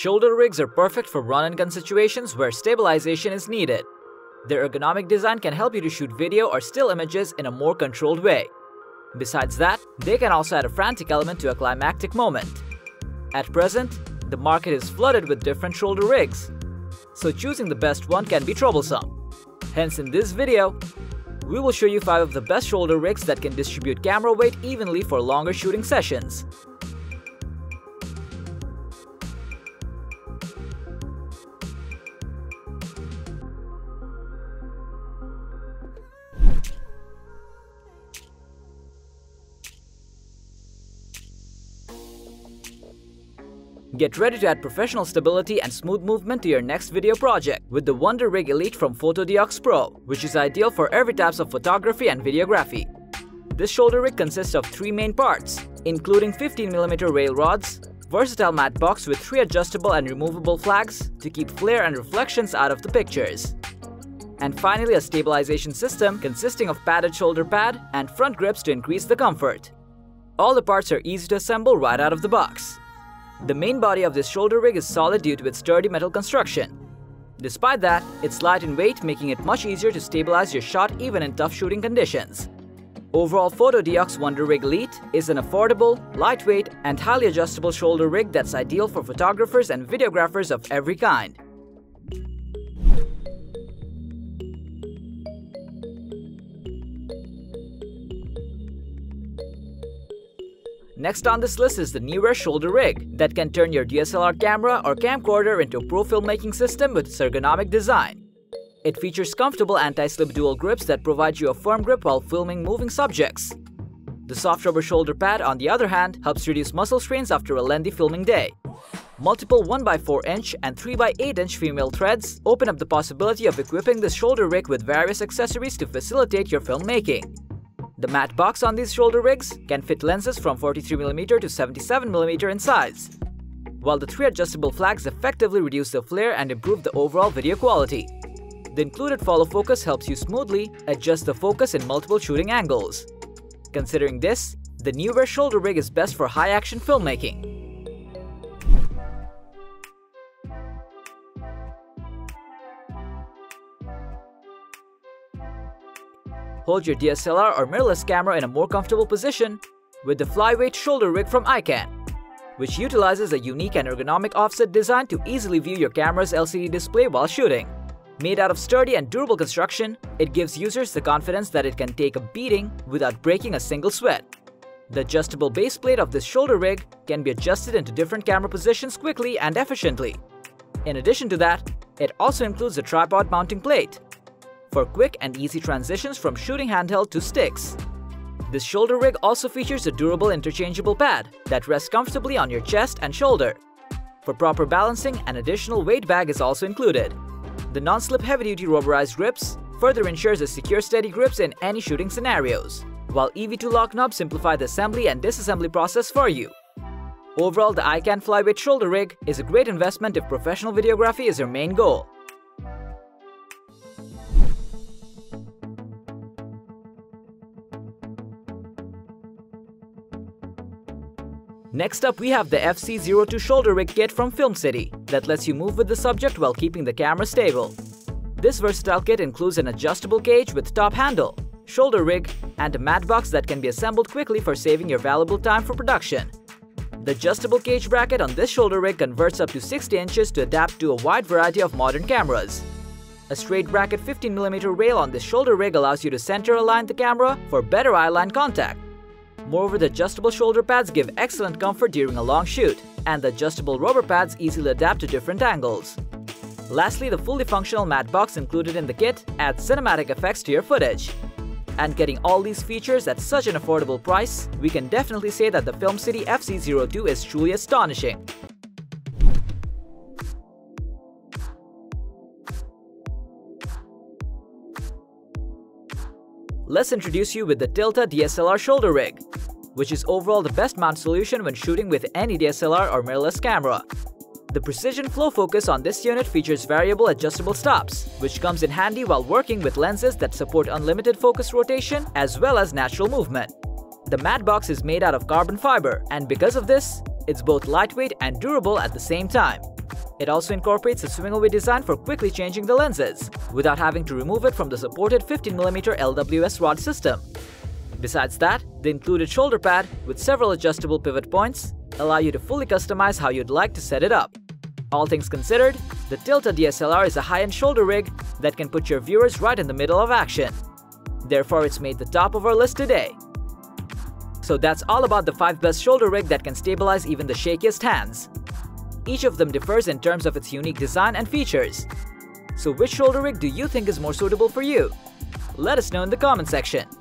Shoulder rigs are perfect for run-and-gun situations where stabilization is needed. Their ergonomic design can help you to shoot video or still images in a more controlled way. Besides that, they can also add a frantic element to a climactic moment. At present, the market is flooded with different shoulder rigs, so choosing the best one can be troublesome. Hence, in this video, we will show you 5 of the best shoulder rigs that can distribute camera weight evenly for longer shooting sessions. Get ready to add professional stability and smooth movement to your next video project with the Wonder Rig Elite from Fotodiox Pro, which is ideal for every types of photography and videography. This shoulder rig consists of 3 main parts, including 15mm rail rods, versatile matte box with 3 adjustable and removable flags to keep flare and reflections out of the pictures, and finally a stabilization system consisting of padded shoulder pad and front grips to increase the comfort. All the parts are easy to assemble right out of the box. The main body of this shoulder rig is solid due to its sturdy metal construction. Despite that, it's light in weight, making it much easier to stabilize your shot even in tough shooting conditions. Overall, Fotodiox Wonder Rig Elite is an affordable, lightweight, and highly adjustable shoulder rig that's ideal for photographers and videographers of every kind. Next on this list is the Neewer shoulder rig that can turn your DSLR camera or camcorder into a pro filmmaking system with its ergonomic design. It features comfortable anti-slip dual grips that provide you a firm grip while filming moving subjects. The soft rubber shoulder pad, on the other hand, helps reduce muscle strains after a lengthy filming day. Multiple 1x4-inch and 3x8-inch female threads open up the possibility of equipping this shoulder rig with various accessories to facilitate your filmmaking. The matte box on these shoulder rigs can fit lenses from 43mm to 77mm in size, while the 3 adjustable flags effectively reduce the flare and improve the overall video quality. The included follow focus helps you smoothly adjust the focus in multiple shooting angles. Considering this, the Neewer shoulder rig is best for high-action filmmaking. Hold your DSLR or mirrorless camera in a more comfortable position with the Flyweight shoulder rig from Ikan, which utilizes a unique and ergonomic offset design to easily view your camera's LCD display while shooting. Made out of sturdy and durable construction, it gives users the confidence that it can take a beating without breaking a single sweat. The adjustable base plate of this shoulder rig can be adjusted into different camera positions quickly and efficiently. In addition to that, it also includes a tripod mounting plate for quick and easy transitions from shooting handheld to sticks. This shoulder rig also features a durable interchangeable pad that rests comfortably on your chest and shoulder. For proper balancing, an additional weight bag is also included. The non-slip heavy-duty rubberized grips further ensures a secure steady grips in any shooting scenarios, while EV2 lock knobs simplify the assembly and disassembly process for you. Overall, the Ikan Flyweight shoulder rig is a great investment if professional videography is your main goal. Next up, we have the FC-02 shoulder rig kit from Film City that lets you move with the subject while keeping the camera stable. This versatile kit includes an adjustable cage with top handle, shoulder rig, and a mat box that can be assembled quickly for saving your valuable time for production. The adjustable cage bracket on this shoulder rig converts up to 60 inches to adapt to a wide variety of modern cameras. A straight bracket 15mm rail on this shoulder rig allows you to center align the camera for better eye line contact. Moreover, the adjustable shoulder pads give excellent comfort during a long shoot, and the adjustable rubber pads easily adapt to different angles. Lastly, the fully functional matte box included in the kit adds cinematic effects to your footage. And getting all these features at such an affordable price, we can definitely say that the Film City FC-02 is truly astonishing. Let's introduce you with the Tilta DSLR shoulder rig, which is overall the best mount solution when shooting with any DSLR or mirrorless camera. The precision flow focus on this unit features variable adjustable stops, which comes in handy while working with lenses that support unlimited focus rotation as well as natural movement. The matte box is made out of carbon fiber, and because of this, it's both lightweight and durable at the same time. It also incorporates a swing-away design for quickly changing the lenses, without having to remove it from the supported 15mm LWS rod system. Besides that, the included shoulder pad, with several adjustable pivot points, allow you to fully customize how you'd like to set it up. All things considered, the Tilta DSLR is a high-end shoulder rig that can put your viewers right in the middle of action. Therefore, it's made the top of our list today. So that's all about the 5 best shoulder rig that can stabilize even the shakiest hands. Each of them differs in terms of its unique design and features. So which shoulder rig do you think is more suitable for you? Let us know in the comment section.